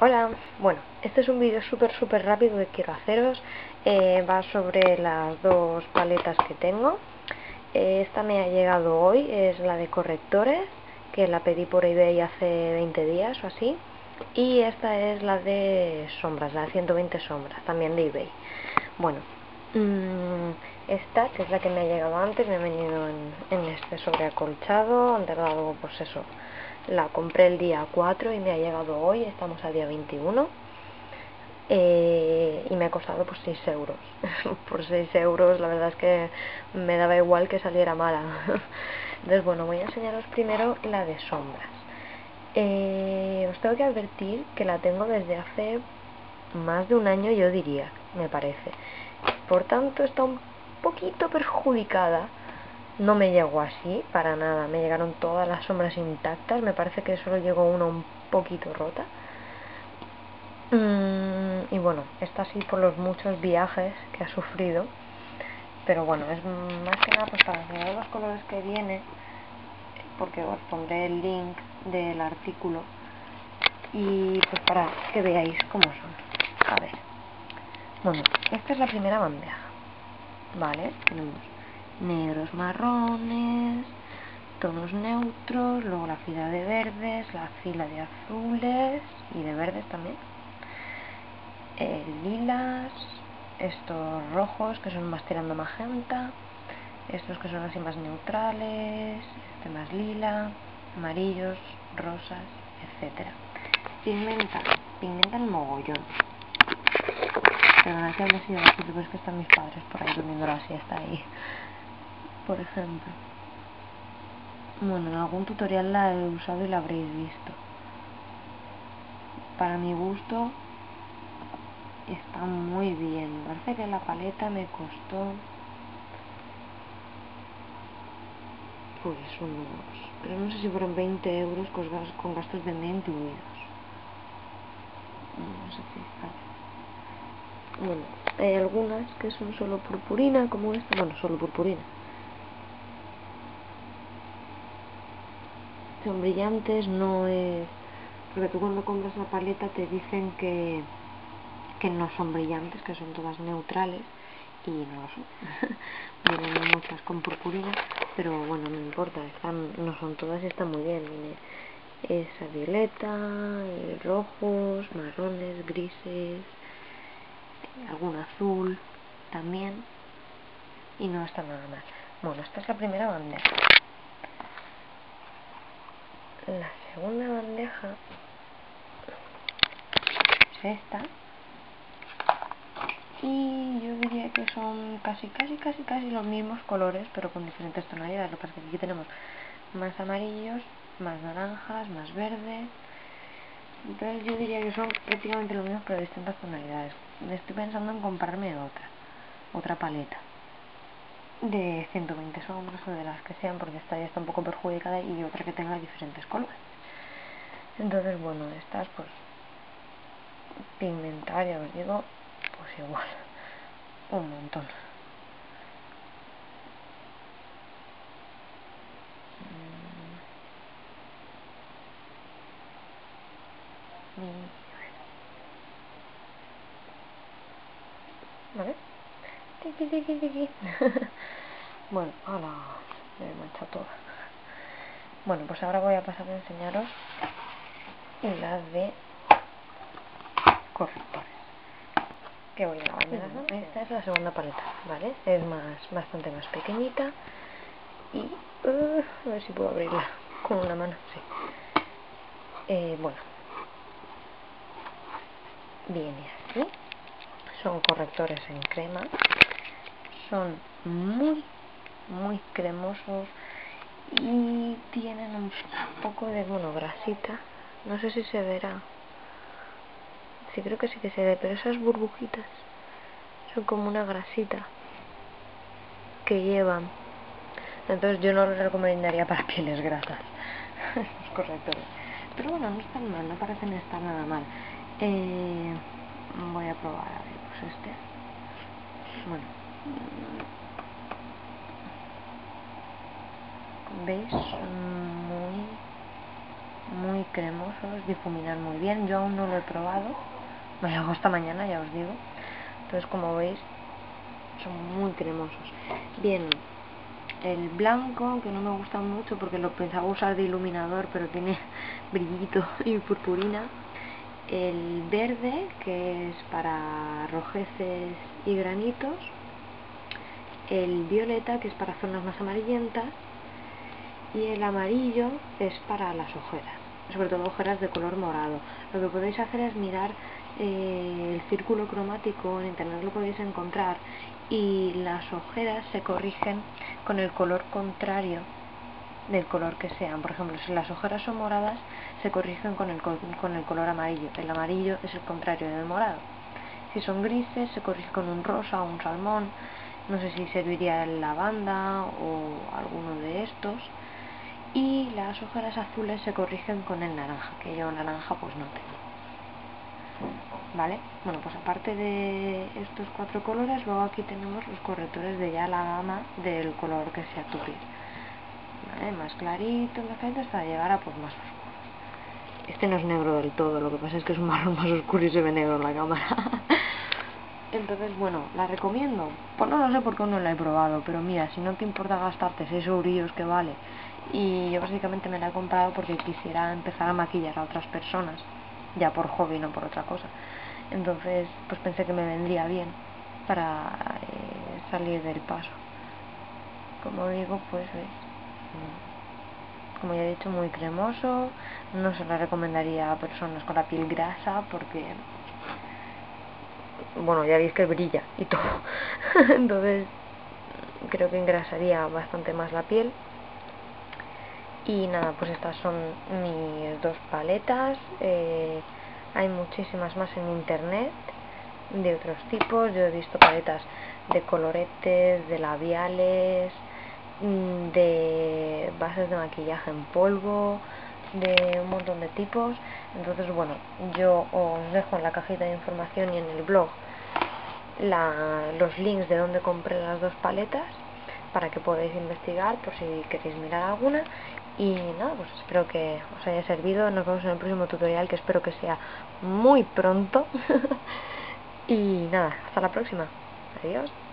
Hola, bueno, este es un vídeo súper rápido que quiero haceros. Va sobre las dos paletas que tengo. Esta me ha llegado hoy, es la de correctores, que la pedí por eBay hace 20 días o así. Y esta es la de sombras, la de 120 sombras, también de eBay. Bueno, esta, que es la que me ha llegado antes, me ha venido en este sobreacolchado, han tardado, pues eso. La compré el día 4 y me ha llegado hoy, estamos al día 21, y me ha costado por 6 euros. Por 6 euros la verdad es que me daba igual que saliera mala. Entonces bueno, voy a enseñaros primero la de sombras. Os tengo que advertir que la tengo desde hace más de un año, yo diría, me parece. Por tanto está un poquito perjudicada. No me llegó así, para nada, me llegaron todas las sombras intactas, me parece que solo llegó una un poquito rota. Y bueno, esta sí por los muchos viajes que ha sufrido, pero bueno, es más que nada pues para enseñaros los colores que viene, porque os pondré el link del artículo, y pues para que veáis cómo son. A ver, bueno, esta es la primera bandeja, vale, tenemos negros, marrones, tonos neutros, luego la fila de verdes, la fila de azules y de verdes también, lilas, estos rojos que son más tirando magenta, estos que son así más neutrales, este más lila, amarillos, rosas, etcétera. Pigmentan mogollón. Perdona que hable así de bajito, pero es que están mis padres por ahí durmiendo la siesta ahí. Por ejemplo, bueno, en algún tutorial la he usado y la habréis visto. Para mi gusto está muy bien. Me parece que la paleta me costó pues unos, pero no sé si fueron 20 euros con gastos de envío incluidos. No sé si está. Bueno, hay algunas que son solo purpurina, como esta, bueno, solo purpurina. Son brillantes, no es... Porque tú cuando compras la paleta te dicen que no son brillantes, que son todas neutrales, y no lo son. Vienen muchas con purpurina, pero bueno, no importa, están, no son todas, están muy bien. Viene esa violeta, rojos, marrones, grises, algún azul también, y no está nada mal. Bueno, esta es la primera bandeja. La segunda bandeja es esta, y yo diría que son casi los mismos colores, pero con diferentes tonalidades. Lo que pasa es que aquí tenemos más amarillos, más naranjas, más verde. Entonces yo diría que son prácticamente los mismos, pero distintas tonalidades. Estoy pensando en comprarme otra paleta de 120 sombras o de las que sean, porque esta ya está un poco perjudicada, y otra que tenga diferentes colores. Entonces bueno, estas pues pigmentar, ya os digo, pues igual un montón. Vale. Bueno, ahora me he manchado toda. Bueno, pues ahora voy a pasar a enseñaros la de correctores. Que voy a abandonar. Esta es la segunda paleta, ¿vale? Es bastante más pequeñita. Y a ver si puedo abrirla con una mano. Sí. Bueno. Viene así. Son correctores en crema. Son muy cremosos y tienen un poco de, bueno, grasita. No sé si se verá. Sí, creo que sí que se ve, pero esas burbujitas son como una grasita que llevan. Entonces yo no los recomendaría para pieles grasas, los correctores. Pero bueno, no están mal, no parecen estar nada mal. Voy a probar, a ver, pues este. Bueno. ¿Veis? Muy muy cremosos, difuminan muy bien. Yo aún no lo he probado, me lo hago esta mañana, ya os digo. Entonces, como veis, son muy cremosos. Bien, el blanco, que no me gusta mucho porque lo pensaba usar de iluminador, pero tiene brillito y purpurina. El verde, que es para rojeces y granitos. El violeta, que es para zonas más amarillentas. Y el amarillo es para las ojeras, sobre todo ojeras de color morado. Lo que podéis hacer es mirar el círculo cromático, en internet lo podéis encontrar, y las ojeras se corrigen con el color contrario del color que sean. Por ejemplo, si las ojeras son moradas, se corrigen con el color amarillo. El amarillo es el contrario del morado. Si son grises, se corrige con un rosa o un salmón. No sé si serviría lavanda o alguno de estos. Y las ojeras azules se corrigen con el naranja, que yo naranja pues no tengo. ¿Vale? Bueno, pues aparte de estos cuatro colores, luego aquí tenemos los correctores de ya la gama del color que sea tu piel. ¿Vale? Más clarito, hasta llegar a pues más oscuro. Este no es negro del todo, lo que pasa es que es un marrón más oscuro y se ve negro en la cámara. Entonces, bueno, ¿la recomiendo? Pues no lo sé porque no la he probado, pero mira, si no te importa gastarte 6 eurillos que vale, y yo básicamente me la he comprado porque quisiera empezar a maquillar a otras personas, ya por hobby, no por otra cosa. Entonces, pues pensé que me vendría bien para salir del paso. Como digo, pues es, como ya he dicho, muy cremoso. No se la recomendaría a personas con la piel grasa porque... bueno, ya veis que brilla y todo. Entonces creo que engrasaría bastante más la piel. Y nada, pues estas son mis dos paletas. Hay muchísimas más en internet de otros tipos. Yo he visto paletas de coloretes, de labiales, de bases de maquillaje en polvo, de un montón de tipos. Entonces, bueno, yo os dejo en la cajita de información y en el blog los links de donde compré las dos paletas para que podáis investigar por si queréis mirar alguna. Y nada, pues espero que os haya servido. Nos vemos en el próximo tutorial, que espero que sea muy pronto. Y nada, hasta la próxima. Adiós.